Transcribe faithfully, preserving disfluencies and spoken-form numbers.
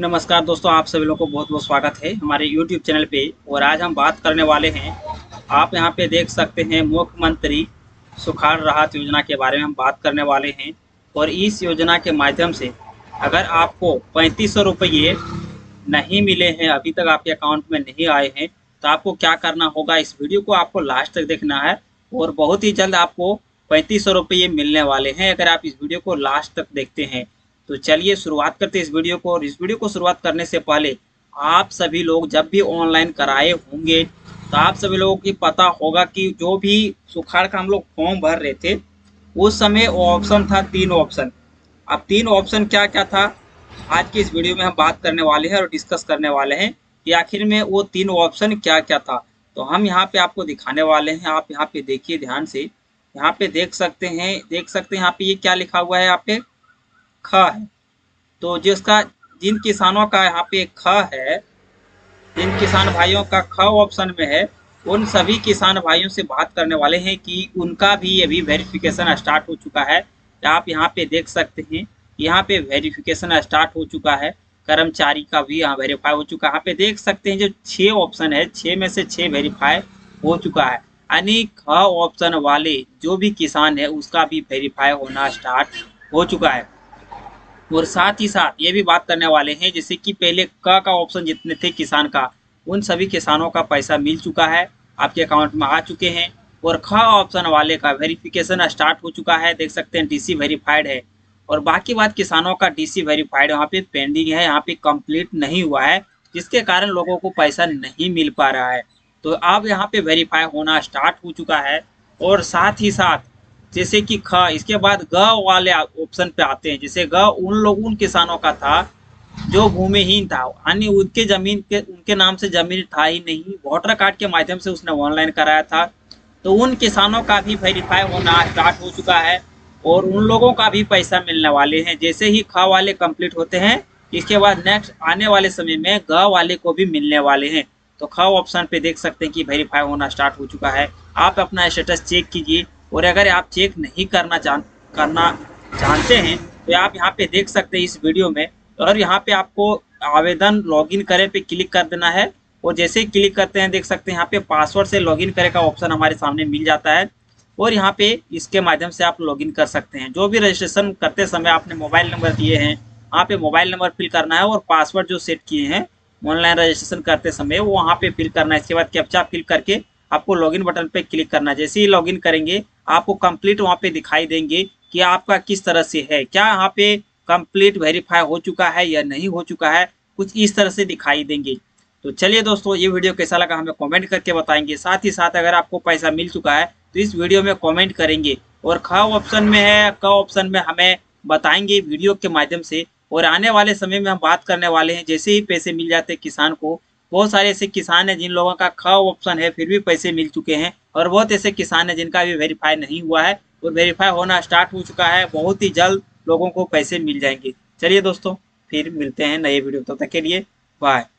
नमस्कार दोस्तों, आप सभी लोगों को बहुत बहुत स्वागत है हमारे यूट्यूब चैनल पे। और आज हम बात करने वाले हैं, आप यहां पे देख सकते हैं, मुख्यमंत्री सुखाड़ राहत योजना के बारे में हम बात करने वाले हैं। और इस योजना के माध्यम से अगर आपको पैंतीस सौ रुपये नहीं मिले हैं, अभी तक आपके अकाउंट में नहीं आए हैं, तो आपको क्या करना होगा, इस वीडियो को आपको लास्ट तक देखना है। और बहुत ही जल्द आपको पैंतीस सौ रुपये मिलने वाले हैं अगर आप इस वीडियो को लास्ट तक देखते हैं। तो चलिए शुरुआत करते हैं इस वीडियो को। और इस वीडियो को शुरुआत करने से पहले आप सभी लोग जब भी ऑनलाइन कराए होंगे तो आप सभी लोगों की पता होगा कि जो भी सुखाड़ का हम लोग फॉर्म भर रहे थे उस समय ऑप्शन था तीन ऑप्शन। अब तीन ऑप्शन क्या क्या था, आज की इस वीडियो में हम बात करने वाले हैं और डिस्कस करने वाले हैं कि आखिर में वो तीन ऑप्शन क्या क्या था। तो हम यहाँ पे आपको दिखाने वाले हैं। आप यहाँ पे देखिए ध्यान से, यहाँ पे देख सकते हैं, देख सकते हैं यहाँ पे ये क्या लिखा हुआ है, यहाँ पे ख है। तो जिसका जिन किसानों का यहाँ पे ख है, जिन किसान भाइयों का ख ऑप्शन में है, उन सभी किसान भाइयों से बात करने वाले हैं कि उनका भी अभी वेरिफिकेशन स्टार्ट हो चुका है। आप यहाँ पे देख सकते हैं, यहाँ पे वेरिफिकेशन स्टार्ट हो चुका है, कर्मचारी का भी यहाँ वेरीफाई हो चुका है। यहाँ पे देख सकते हैं जो छः ऑप्शन है, छः में से छः वेरीफाई हो चुका है। यानी ख ऑप्शन वाले जो भी किसान है उसका भी वेरीफाई होना स्टार्ट हो चुका है। और साथ ही साथ ये भी बात करने वाले हैं, जैसे कि पहले क का ऑप्शन जितने थे किसान का, उन सभी किसानों का पैसा मिल चुका है, आपके अकाउंट में आ चुके हैं। और ख ऑप्शन वाले का वेरिफिकेशन स्टार्ट हो चुका है, देख सकते हैं डीसी वेरीफाइड है। और बाकी बात किसानों का डीसी वेरीफाइड यहाँ पे पेंडिंग है, यहाँ पे कंप्लीट नहीं हुआ है, जिसके कारण लोगों को पैसा नहीं मिल पा रहा है। तो अब यहाँ पे वेरीफाई होना स्टार्ट हो चुका है। और साथ ही साथ जैसे कि ख, इसके बाद ग वाले ऑप्शन पे आते हैं। जैसे ग उन लोग उन किसानों का था जो भूमिहीन था, यानी उनके जमीन के उनके नाम से जमीन था ही नहीं, वोटर कार्ड के माध्यम से उसने ऑनलाइन कराया था, तो उन किसानों का भी वेरीफाई होना स्टार्ट हो चुका है और उन लोगों का भी पैसा मिलने वाले हैं। जैसे ही ख वाले कंप्लीट होते हैं, इसके बाद नेक्स्ट आने वाले समय में ग वाले को भी मिलने वाले हैं। तो ख ऑप्शन पे देख सकते हैं कि वेरीफाई होना स्टार्ट हो चुका है। आप अपना स्टेटस चेक कीजिए। और अगर आप चेक नहीं करना जान करना जानते हैं तो आप यहाँ पे देख सकते हैं इस वीडियो में। और यहाँ पे आपको आवेदन लॉगिन करें पे क्लिक कर देना है। और जैसे ही क्लिक करते हैं, देख सकते हैं यहाँ पे पासवर्ड से लॉगिन करें का ऑप्शन हमारे सामने मिल जाता है। और यहाँ पे इसके माध्यम से आप लॉगिन कर सकते हैं। जो भी रजिस्ट्रेशन करते समय आपने मोबाइल नंबर दिए हैं, यहाँ पे मोबाइल नंबर फिल करना है। और पासवर्ड जो सेट किए हैं ऑनलाइन रजिस्ट्रेशन करते समय, वो वहाँ पे फिल करना है। इसके बाद कैप्चा फिल करके आपको लॉगिन बटन पे क्लिक करना है। जैसे ही लॉगिन करेंगे आपको कंप्लीट वहाँ पे दिखाई देंगे कि आपका किस तरह से है, क्या यहाँ पे कंप्लीट वेरीफाई हो चुका है या नहीं हो चुका है, कुछ इस तरह से दिखाई देंगे। तो चलिए दोस्तों, ये वीडियो कैसा लगा हमें कमेंट करके बताएंगे। साथ ही साथ अगर आपको पैसा मिल चुका है तो इस वीडियो में कमेंट करेंगे। और ख ऑप्शन में है, क ऑप्शन में हमें बताएंगे वीडियो के माध्यम से। और आने वाले समय में हम बात करने वाले हैं, जैसे ही पैसे मिल जाते हैं किसान को, बहुत सारे ऐसे किसान हैं जिन लोगों का ख ऑप्शन है फिर भी पैसे मिल चुके हैं। और बहुत ऐसे किसान हैं जिनका भी वेरीफाई नहीं हुआ है और वेरीफाई होना स्टार्ट हो चुका है। बहुत ही जल्द लोगों को पैसे मिल जाएंगे। चलिए दोस्तों, फिर मिलते हैं नए वीडियो, तब तक के लिए बाय।